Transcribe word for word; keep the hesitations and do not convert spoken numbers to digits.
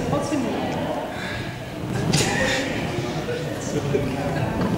What's in